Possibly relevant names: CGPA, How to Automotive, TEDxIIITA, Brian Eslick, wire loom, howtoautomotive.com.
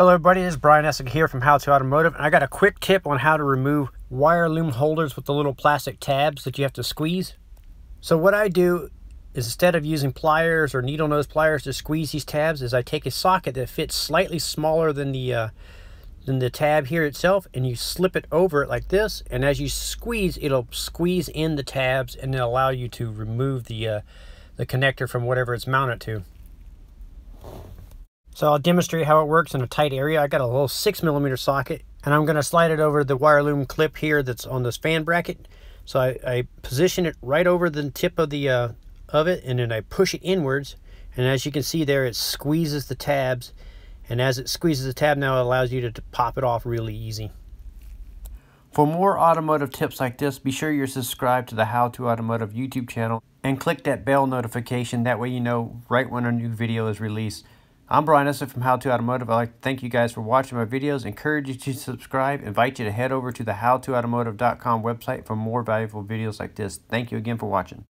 Hello everybody, this is Brian Eslick here from How to Automotive, and I got a quick tip on how to remove wire loom holders with the little plastic tabs that you have to squeeze. So what I do is, instead of using pliers or needle nose pliers to squeeze these tabs, is I take a socket that fits slightly smaller than the tab here itself, and you slip it over it like this, and as you squeeze, it'll squeeze in the tabs and then allow you to remove the connector from whatever it's mounted to. So I'll demonstrate how it works in a tight area. I got a little 6mm socket, and I'm going to slide it over the wire loom clip here that's on this fan bracket. So I position it right over the tip of the of it, and then I push it inwards. And as you can see there, it squeezes the tabs. And as it squeezes the tab now, it allows you to pop it off really easy. For more automotive tips like this, be sure you're subscribed to the How to Automotive YouTube channel and click that bell notification. That way you know right when a new video is released. I'm Brian Eslick from How To Automotive. I'd like to thank you guys for watching my videos, encourage you to subscribe, invite you to head over to the howtoautomotive.com website for more valuable videos like this. Thank you again for watching.